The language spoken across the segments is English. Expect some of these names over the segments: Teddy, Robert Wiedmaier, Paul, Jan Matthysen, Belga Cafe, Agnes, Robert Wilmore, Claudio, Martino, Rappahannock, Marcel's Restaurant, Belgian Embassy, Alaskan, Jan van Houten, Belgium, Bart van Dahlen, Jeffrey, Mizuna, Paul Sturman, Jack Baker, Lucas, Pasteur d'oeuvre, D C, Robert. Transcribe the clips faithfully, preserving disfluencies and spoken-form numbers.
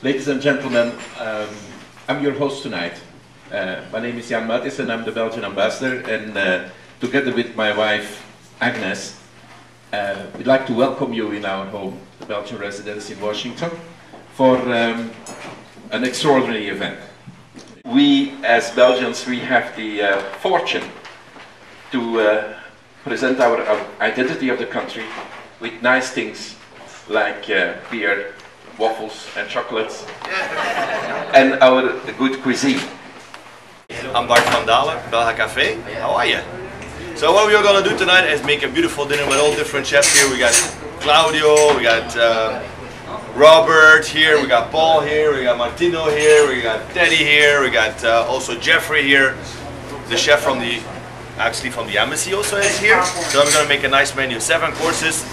Ladies and gentlemen, um, I'm your host tonight. Uh, my name is Jan Matthysen, I'm the Belgian ambassador, and uh, together with my wife, Agnes, uh, we'd like to welcome you in our home, the Belgian residence in Washington, for um, an extraordinary event. We, as Belgians, we have the uh, fortune to uh, present our, our identity of the country with nice things like uh, beer, waffles and chocolates, and our good cuisine. I'm Bart van Dahlen, Belga Cafe. How are you? So what we're gonna do tonight is make a beautiful dinner with all different chefs here. We got Claudio, we got uh, Robert here, we got Paul here, we got Martino here, we got Teddy here, we got uh, also Jeffrey here, the chef from the, actually from the embassy also is here. So I'm gonna make a nice menu, seven courses,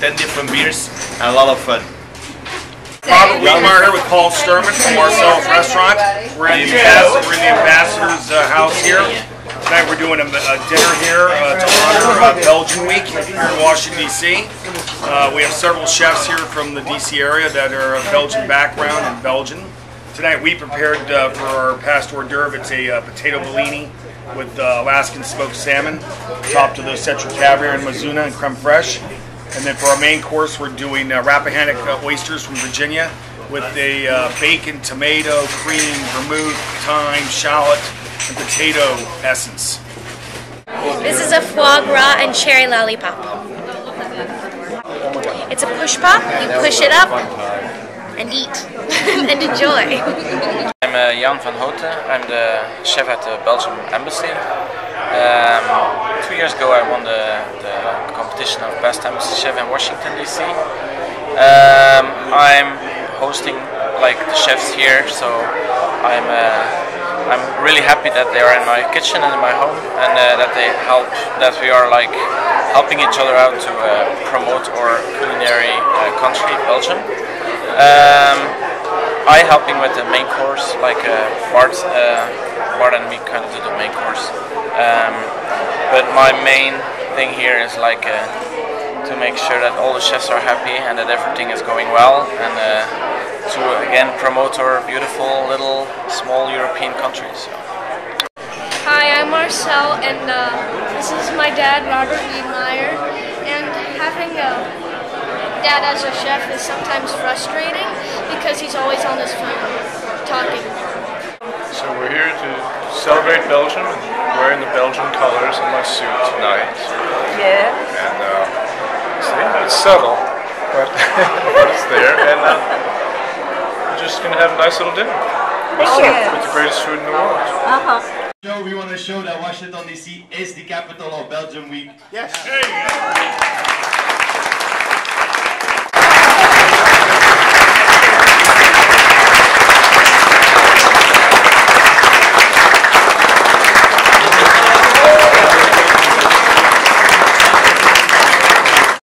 ten different beers, and a lot of fun. Robert Wilmore here with Paul Sturman from Marcel's Restaurant. We're in the, we're in the ambassador's uh, house here. Tonight we're doing a, a dinner here uh, to honor uh, Belgian Week here in Washington, D C Uh, we have several chefs here from the D C area that are of Belgian background and Belgian. Tonight we prepared uh, for our Pasteur d'oeuvre. It's a uh, potato bellini with uh, Alaskan smoked salmon, topped with Central caviar and Mizuna and creme fraiche. And then for our main course, we're doing uh, Rappahannock uh, oysters from Virginia with a uh, bacon, tomato, cream, vermouth, thyme, shallot, and potato essence. This is a foie gras and cherry lollipop. It's a push pop. You push it up and eat and enjoy. I'm uh, Jan van Houten. I'm the chef at the Belgian Embassy. Um, two years ago I won the, the competition of Best Embassy Chef in Washington, D C Um, I'm hosting like the chefs here, so I'm, uh, I'm really happy that they are in my kitchen and in my home, and uh, that they help, that we are like helping each other out to uh, promote our culinary uh, country, Belgium. Um, I helping with the main course, like uh, Bart, uh, Bart and me kind of do the main course. Um, but my main thing here is like uh, to make sure that all the chefs are happy and that everything is going well, and uh, to again promote our beautiful little small European countries. Hi, I'm Marcel, and uh, this is my dad, Robert Wiedmaier, and having a dad as a chef is sometimes frustrating because he's always on his phone talking. So we're here to celebrate Belgium, and wearing the Belgian colors in my suit tonight. Yeah. And uh, it's, yeah, it's subtle, but it's there. And uh, we're just gonna have a nice little dinner. Oh, yes. With the greatest food in the world. Uh huh. So we want to show that Washington D C is the capital of Belgium Week. Yes. Hey.